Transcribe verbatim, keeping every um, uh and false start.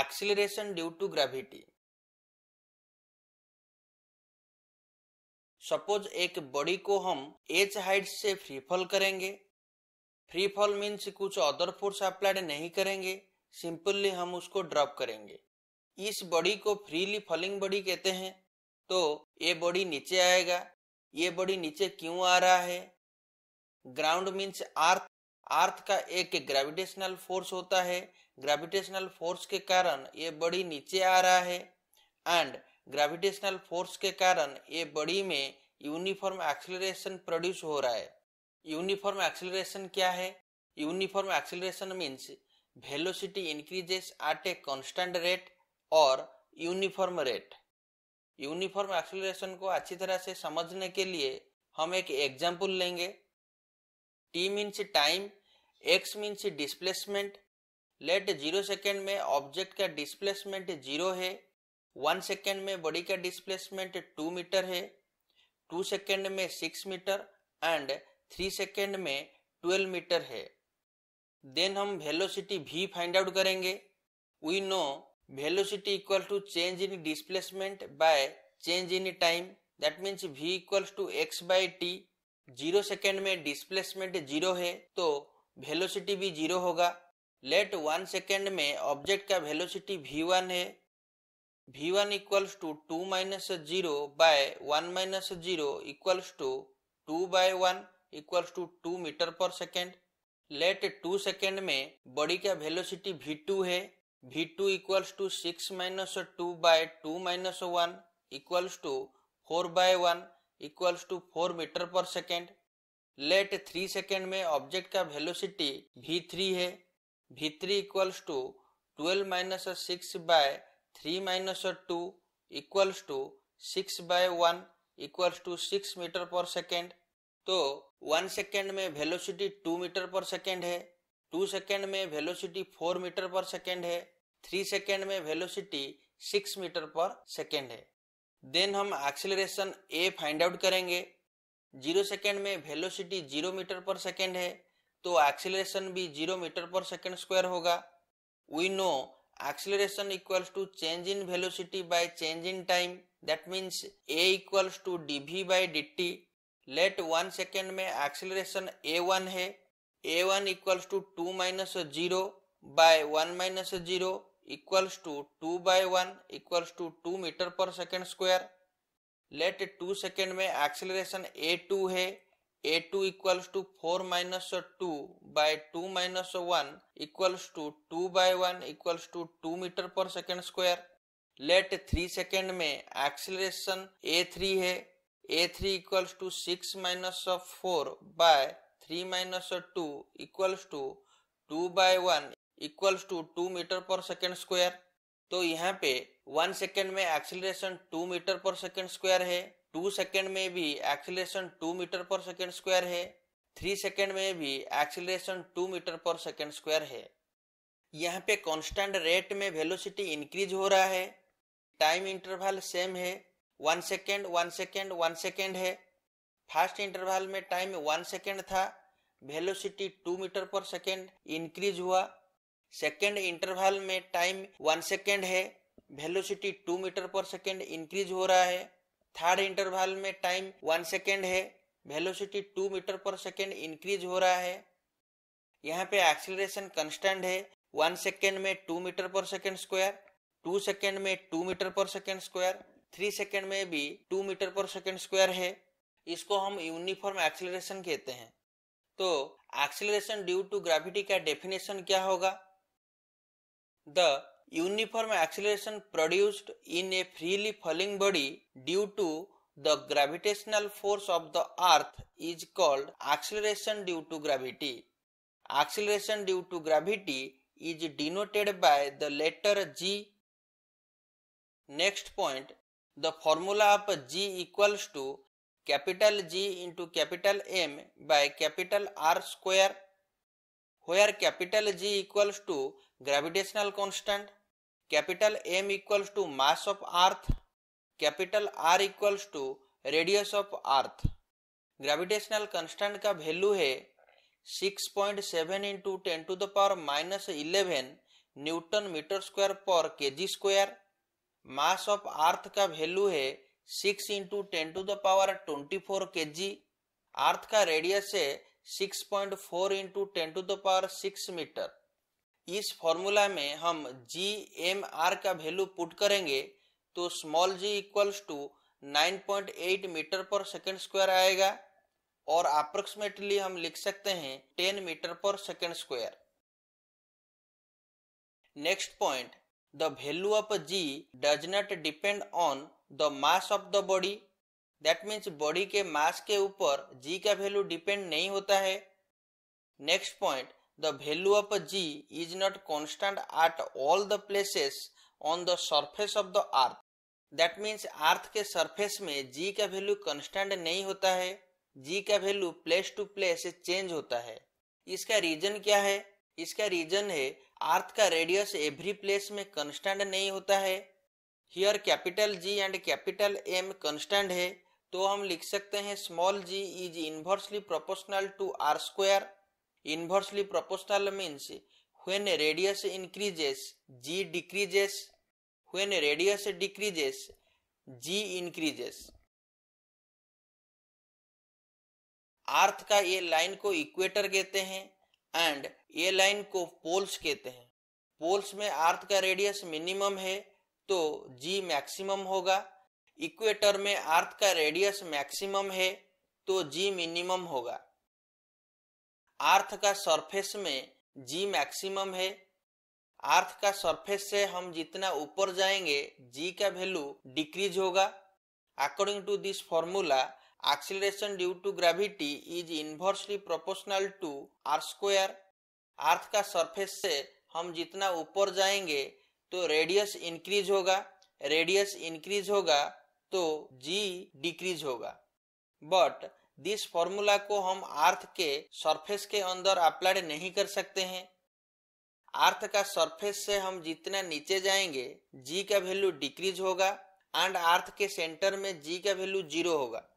acceleration due to gravity. Suppose एक body को हम एच हाइट से फ्री फॉल करेंगे. फ्री फॉल मीन्स कुछ अदर फोर्स अप्लाइड नहीं करेंगे, सिंपली हम उसको ड्रॉप करेंगे. इस बॉडी को फ्रीली फॉलिंग बॉडी कहते हैं. तो ये बॉडी नीचे आएगा. ये बॉडी नीचे क्यों आ रहा है? Ground means earth. अर्थ का एक ग्रेविटेशनल फोर्स होता है. ग्रेविटेशनल फोर्स के कारण ये बॉडी नीचे आ रहा है एंड ग्रेविटेशनल फोर्स के कारण ये बॉडी में यूनिफॉर्म एक्सीलरेशन प्रोड्यूस हो रहा है. यूनिफॉर्म एक्सीलरेशन क्या है? Uniform acceleration means velocity increases at a constant rate और यूनिफॉर्म रेट. यूनिफॉर्म एक्सीलरेशन को अच्छी तरह से समझने के लिए हम एक एग्जाम्पल लेंगे. T means time, X means displacement. Let zero second में ऑब्जेक्ट का डिस्प्लेसमेंट जीरो है. वन सेकेंड में बॉडी का डिस्प्लेसमेंट टू मीटर है. टू सेकेंड में six metre and three second में ट्वेल्व मीटर है. देन हम वेलोसिटी भी फाइंड आउट करेंगे. We know velocity equal to change in displacement by change in time. That means V equals to X by T. Zero second में displacement zero है तो velocity भी zero होगा. Let one second में object का velocity V one है. v one equals to two minus zero by one minus zero equals to two by one equals to two meter per second. Let two second में body का velocity v two है. v two equals to six minus two by two minus one equals to four by one equals to four meter per second. Let three second में object का velocity v three है. v three equals to twelve minus six by three minus two equals to six by one equals to six metre per second. तो one second में velocity two metre per second है. Two second में velocity four metre per second है. Three second में velocity six metre per second है. Then हम acceleration A find out करेंगे. Zero second में velocity zero metre per second है तो एक्सेलरेशन भी zero metre per second square होगा. We know acceleration equals to change in velocity by change in time. That means a equals to dv by dt. Let one second में acceleration a one है. a one equals to two minus zero by one minus zero equals to two by one equals to two meter per second square. Let two second में acceleration a two है. a two equals to four minus two by two minus one equals to two by one equals to two meter per second square. Let three second में acceleration a three है. a three equals to six minus four by three minus two equals to two by one equals to two meter per second square. तो यहाँ पे one second में acceleration two meter per second square है. Two second में भी acceleration two metre per second square है. Three second में भी acceleration two metre per second square है. यहाँ पे कांस्टेंट रेट में वेलोसिटी इंक्रीज हो रहा है. टाइम इंटरवल सेम है. One second one second one second है. फर्स्ट इंटरवल में टाइम वन सेकेंड था, velocity two metre per second increase हुआ. सेकेंड इंटरवल में टाइम वन सेकेंड है, velocity two metre per second increase हो रहा है. थर्ड इंटरवल में टाइम वन सेकेंड है, velocity two metre per second increase हो रहा है. यहाँ पे एक्सीलरेशन कांस्टेंट है. वन सेकेंड में two metre per second square, two second में two metre per second square, three second में भी two metre per second square है. इसको हम यूनिफॉर्म एक्सीलरेशन कहते हैं. तो एक्सीलरेशन ड्यू टू ग्रेविटी का डेफिनेशन क्या होगा? The uniform acceleration produced in a freely falling body due to the gravitational force of the earth is called acceleration due to gravity. Acceleration due to gravity is denoted by the letter G. Next point, the formula of G equals to capital G into capital M by capital R square, where capital G equals to gravitational constant, capital M equals to mass of earth, capital R equals to radius of earth. Gravitational constant का value है six point seven into ten to the power minus eleven newton metre square per KG square. Mass of earth का value है six into ten to the power twenty four K G. Earth का radius है six point four into ten to the power six metre. इस formula में हम G M R का value put करेंगे तो small G equals to nine point eight metre per second square आएगा और अप्रोक्सीमेटली हम लिख सकते हैं ten metre per second square. Next point, the value of g does not depend on the mass of the body, that means body के mass के ऊपर g का वैल्यू डिपेंड नहीं होता है। Next point, the value of g is not constant at all the places on the surface of the earth, that means earth के surface में g का वैल्यू कॉन्स्टेंट नहीं होता है, g का value place to place change होता है। इसका रीजन क्या है? इसका रीजन है अर्थ का रेडियस एवरी प्लेस में कांस्टेंट नहीं होता है। Here capital G and capital M constant है तो हम लिख सकते हैं small G is inversely proportional to R square. Inversely proportional means when radius increases G decreases, when radius decreases G increases. Earth का ये लाइन को इक्वेटर कहते हैं एंड ये लाइन को पोल्स कहते हैं। पोल्स में अर्थ का रेडियस मिनिमम है तो जी मैक्सिमम होगा। इक्वेटर में अर्थ का रेडियस मैक्सिमम है तो जी मिनिमम होगा। अर्थ का सरफेस में जी मैक्सिमम है। अर्थ का सरफेस से हम जितना ऊपर जाएंगे जी का वैल्यू डिक्रीज होगा। According to this formula acceleration due to gravity is inversely proportional to R square. Earth का सरफेस से हम जितना ऊपर जाएंगे तो रेडियस इंक्रीज होगा, रेडियस इंक्रीज होगा तो जी डिक्रीज होगा। बट दिस फॉर्मूला को हम अर्थ के सरफेस के अंदर अप्लाई नहीं कर सकते हैं। अर्थ का सरफेस से हम जितना नीचे जाएंगे जी का वैल्यू डिक्रीज होगा एंड अर्थ के सेंटर में जी का वैल्यू जीरो होगा।